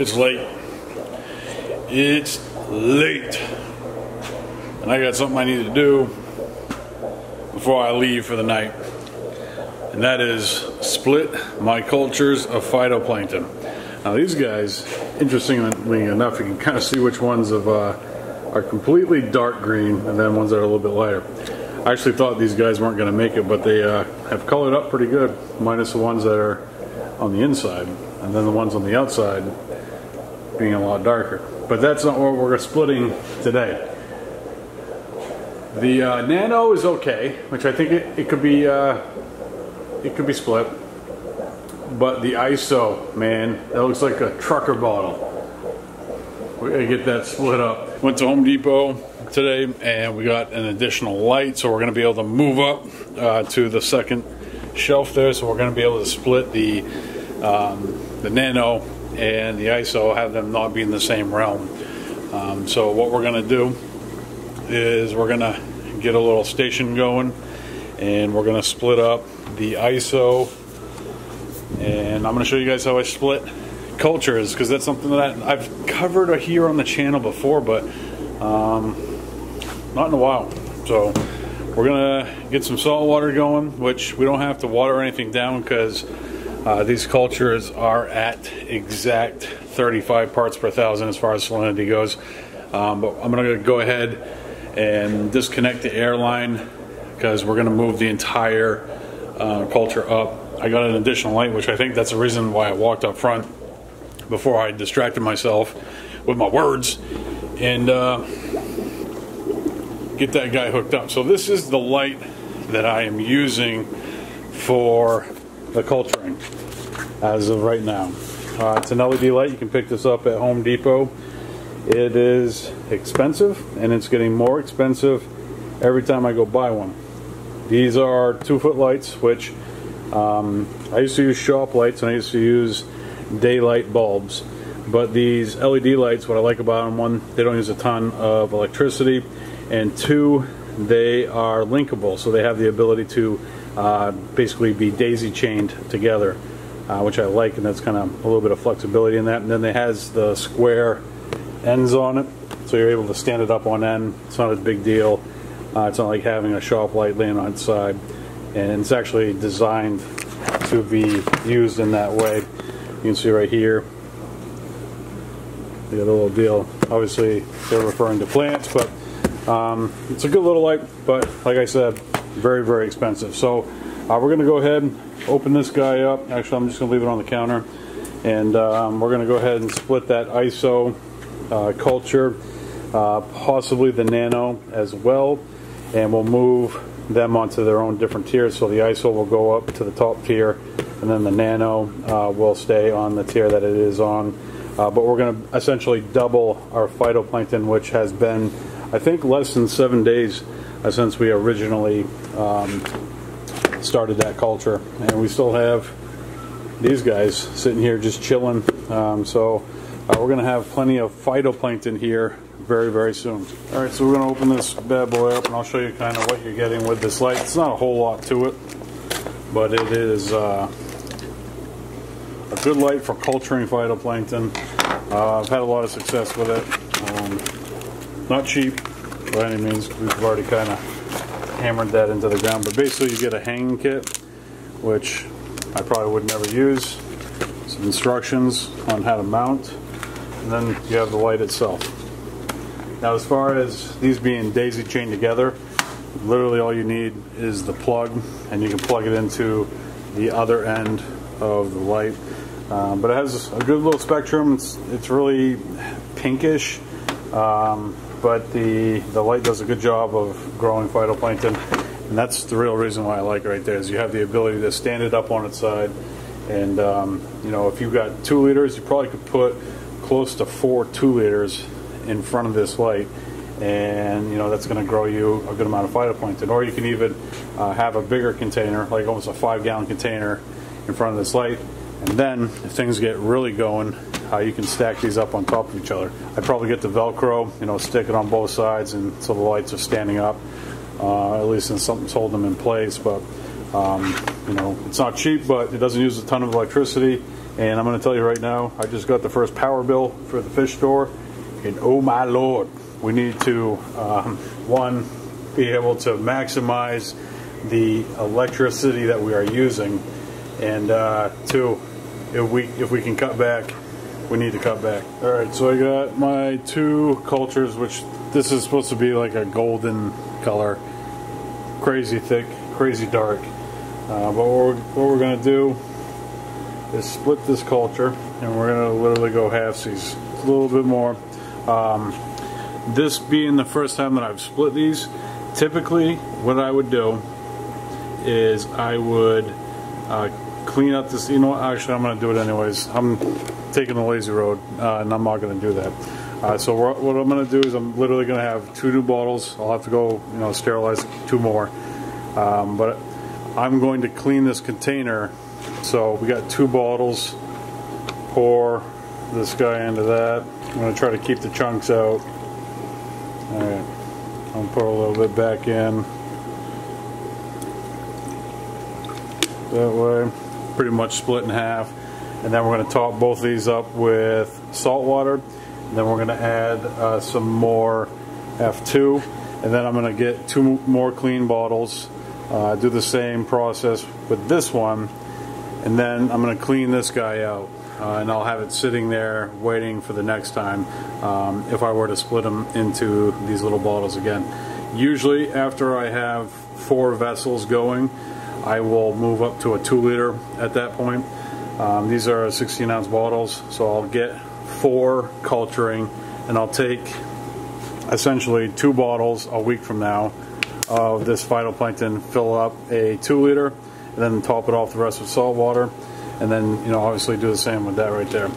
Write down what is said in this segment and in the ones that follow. It's late. It's late. And I got something I need to do before I leave for the night. And that is split my cultures of phytoplankton. Now these guys, interestingly enough, you can kind of see which ones of, are completely dark green and then ones that are a little bit lighter. I actually thought these guys weren't going to make it, but they have colored up pretty good, minus the ones that are on the inside, and then the ones on the outside being a lot darker. But that's not what we're splitting today. The nano is okay, which I think it could be split. But the ISO, man, that looks like a trucker bottle. We're gonna get that split up. Went to Home Depot today and we got an additional light, so we're gonna be able to move up to the second shelf there. So we're gonna be able to split the nano and the ISO, have them not be in the same realm. So what we're gonna do is we're gonna get a little station going and we're gonna split up the ISO, and I'm gonna show you guys how I split cultures, because that's something that I've covered here on the channel before, but not in a while. So we're gonna get some salt water going, which we don't have to water anything down because these cultures are at exact 35 parts per thousand as far as salinity goes. But I'm gonna go ahead and disconnect the air line because we're gonna move the entire culture up. I got an additional light, which I think that's the reason why I walked up front before I distracted myself with my words, and get that guy hooked up. So this is the light that I am using for the culturing as of right now. It's an LED light. You can pick this up at Home Depot. It is expensive, and it's getting more expensive every time I go buy one. These are 2-foot lights, which I used to use shop lights, and I used to use daylight bulbs. But these LED lights, what I like about them, one, they don't use a ton of electricity, and two, they are linkable, so they have the ability to basically be daisy chained together, which I like, and that's kind of a little bit of flexibility in that. And then it has the square ends on it, so you're able to stand it up on end. It's not a big deal. It's not like having a shop light laying on its side, and it's actually designed to be used in that way. You can see right here, the little deal. Obviously, they're referring to plants, but it's a good little light. But like I said, very, very expensive. So we're going to go ahead and open this guy up. Actually, I'm just going to leave it on the counter, and we're going to go ahead and split that ISO culture, possibly the nano as well, and we'll move them onto their own different tiers. So the ISO will go up to the top tier, and then the nano will stay on the tier that it is on. But we're going to essentially double our phytoplankton, which has been, I think, less than 7 days since we originally started that culture. And we still have these guys sitting here just chilling. So we're going to have plenty of phytoplankton here very, very soon. All right, so we're going to open this bad boy up, and I'll show you kind of what you're getting with this light. It's not a whole lot to it, but it is a good light for culturing phytoplankton. I've had a lot of success with it. Not cheap by any means, we've already kind of hammered that into the ground, but basically you get a hanging kit, which I probably would never use, some instructions on how to mount, and then you have the light itself. Now as far as these being daisy chained together, literally all you need is the plug, and you can plug it into the other end of the light. But it has a good little spectrum. It's really pinkish, but the light does a good job of growing phytoplankton, and that's the real reason why I like it right there, is you have the ability to stand it up on its side, and you know, if you've got 2 liters, you probably could put close to 4 2-liters in front of this light, and you know that's going to grow you a good amount of phytoplankton. Or you can even have a bigger container, like almost a 5-gallon container in front of this light, and then if things get really going, you can stack these up on top of each other. I'd probably get the Velcro, you know, stick it on both sides, and so the lights are standing up, at least and something's holding them in place. But you know, it's not cheap, but it doesn't use a ton of electricity, And I'm going to tell you right now, I just got the first power bill for the fish store, and oh my lord, we need to one, be able to maximize the electricity that we are using, and two, if we can cut back, we need to cut back. All right, so I got my two cultures, which this is supposed to be like a golden color, crazy thick, crazy dark. But what we're gonna do is split this culture, and we're gonna literally go halfsies, a little bit more. This being the first time that I've split these, typically what I would do is I would clean up this, you know what, actually I'm going to do it anyways. I'm taking the lazy road, and I'm not going to do that. So what I'm going to do is I'm literally going to have two new bottles. I'll have to go, you know, sterilize two more. But I'm going to clean this container. So we got two bottles, pour this guy into that. I'm going to try to keep the chunks out. Alright, I'll put a little bit back in. That way, pretty much split in half. And then we're going to top both these up with salt water. And then we're going to add some more F2. And then I'm going to get two more clean bottles. Do the same process with this one. And then I'm going to clean this guy out. And I'll have it sitting there waiting for the next time if I were to split them into these little bottles again. Usually after I have four vessels going, I will move up to a 2 liter at that point. These are 16 ounce bottles, so I'll get four culturing, and I'll take essentially two bottles a week from now of this phytoplankton, fill up a 2 liter, and then top it off the rest with salt water. And then, you know, obviously do the same with that right there.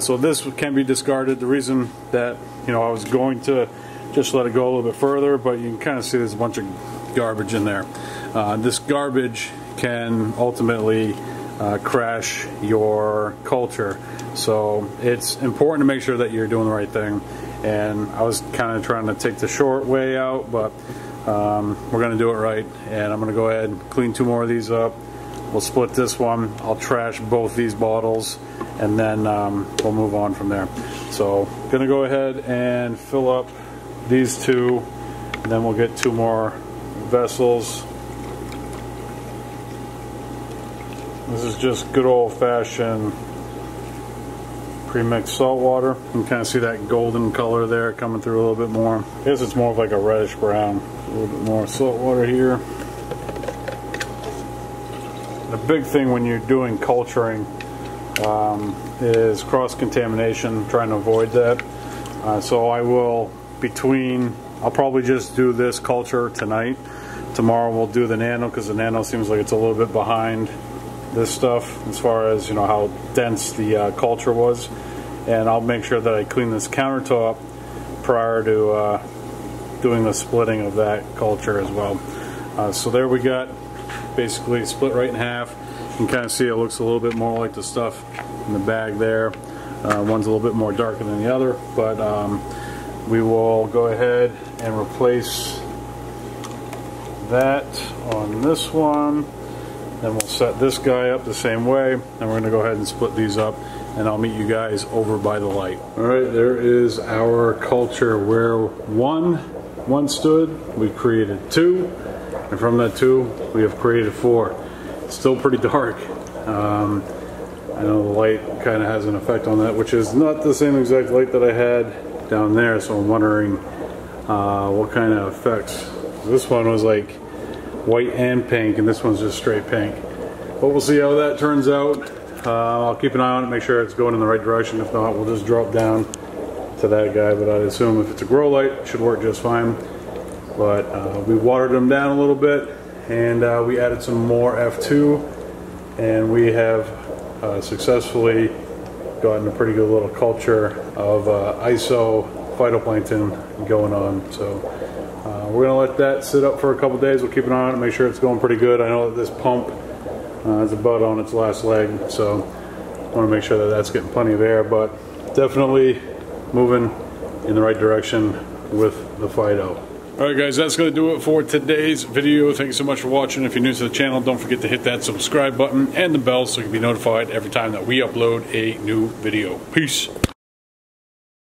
So this can be discarded. The reason that, you know, I was going to just let it go a little bit further, but you can kind of see there's a bunch of garbage in there. This garbage can ultimately crash your culture. So it's important to make sure that you're doing the right thing. And I was kind of trying to take the short way out, but we're going to do it right. And I'm going to go ahead and clean two more of these up. We'll split this one, I'll trash both these bottles, and then we'll move on from there. So I'm gonna go ahead and fill up these two, and then we'll get two more vessels. This is just good old-fashioned pre-mixed salt water. You can kind of see that golden color there coming through a little bit more. I guess it's more of like a reddish brown. A little bit more salt water here. The big thing when you're doing culturing is cross-contamination, trying to avoid that. So I will, I'll probably just do this culture tonight. Tomorrow we'll do the nano, because the nano seems like it's a little bit behind this stuff as far as, you know, how dense the culture was. And I'll make sure that I clean this countertop prior to doing the splitting of that culture as well. So there we got. Basically split right in half. You can kind of see it looks a little bit more like the stuff in the bag there. One's a little bit more darker than the other, but we will go ahead and replace that on this one. Then we'll set this guy up the same way, and we're going to go ahead and split these up, and I'll meet you guys over by the light. All right, there is our culture where one stood. We created two. And from that two, we have created four. It's still pretty dark. I know the light kind of has an effect on that, which is not the same exact light that I had down there, so I'm wondering what kind of effects. This one was like white and pink, and this one's just straight pink. But we'll see how that turns out. I'll keep an eye on it, make sure it's going in the right direction. If not, we'll just drop down to that guy, but I'd assume if it's a grow light, it should work just fine. But we watered them down a little bit, and we added some more F2, and we have successfully gotten a pretty good little culture of ISO phytoplankton going on. So we're going to let that sit up for a couple days. We'll keep an eye on it and make sure it's going pretty good. I know that this pump is about on its last leg, so I want to make sure that that's getting plenty of air, but definitely moving in the right direction with the phyto. Alright guys, that's going to do it for today's video. Thanks so much for watching. If you're new to the channel, don't forget to hit that subscribe button and the bell so you can be notified every time that we upload a new video. Peace!